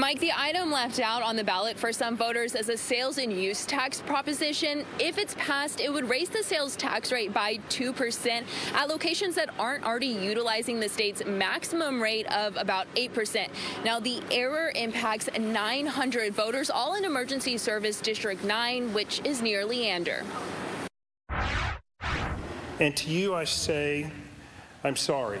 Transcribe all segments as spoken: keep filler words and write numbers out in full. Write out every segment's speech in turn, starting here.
Mike, the item left out on the ballot for some voters is a sales and use tax proposition. If it's passed, it would raise the sales tax rate by two percent at locations that aren't already utilizing the state's maximum rate of about eight percent. Now, the error impacts nine hundred voters, all in Emergency Service District nine, which is near Leander. And to you, I say, I'm sorry.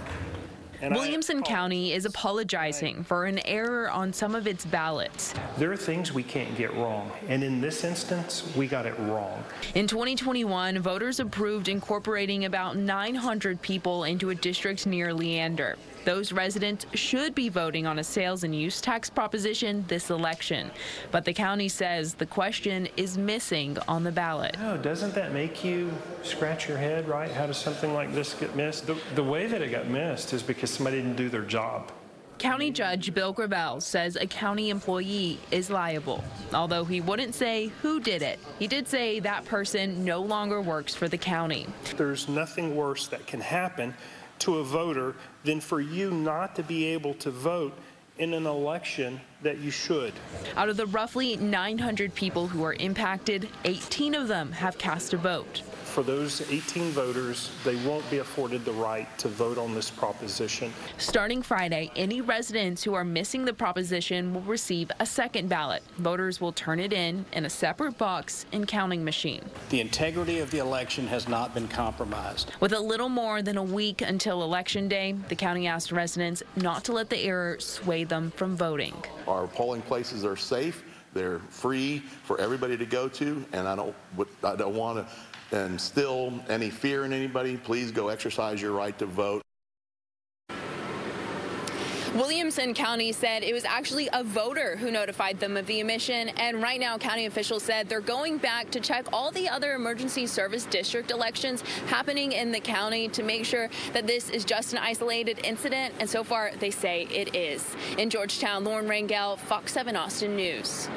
And Williamson County is apologizing for an error on some of its ballots. There are things we can't get wrong, and in this instance, we got it wrong. In twenty twenty-one, voters approved incorporating about nine hundred people into a district near Leander. Those residents should be voting on a sales and use tax proposition this election, but the county says the question is missing on the ballot. No, doesn't that make you scratch your head, right? How does something like this get missed? The, the way that it got missed is because somebody didn't do their job. County Judge Bill Gravel says a county employee is liable. Although he wouldn't say who did it, he did say that person no longer works for the county. There's nothing worse that can happen to a voter than for you not to be able to vote in an election that you should. Out of the roughly nine hundred people who are impacted, eighteen of them have cast a vote. For those eighteen voters, they won't be afforded the right to vote on this proposition. Starting Friday, any residents who are missing the proposition will receive a second ballot. Voters will turn it in in a separate box and counting machine. The integrity of the election has not been compromised. With a little more than a week until Election Day, the county asked residents not to let the error sway them from voting. Our polling places are safe. They're free for everybody to go to, and I don't, I don't want to and still any fear in anybody. Please go exercise your right to vote. Williamson County said it was actually a voter who notified them of the omission, and right now county officials said they're going back to check all the other emergency service district elections happening in the county to make sure that this is just an isolated incident, and so far they say it is. In Georgetown, Lauren Rangel, Fox seven Austin News.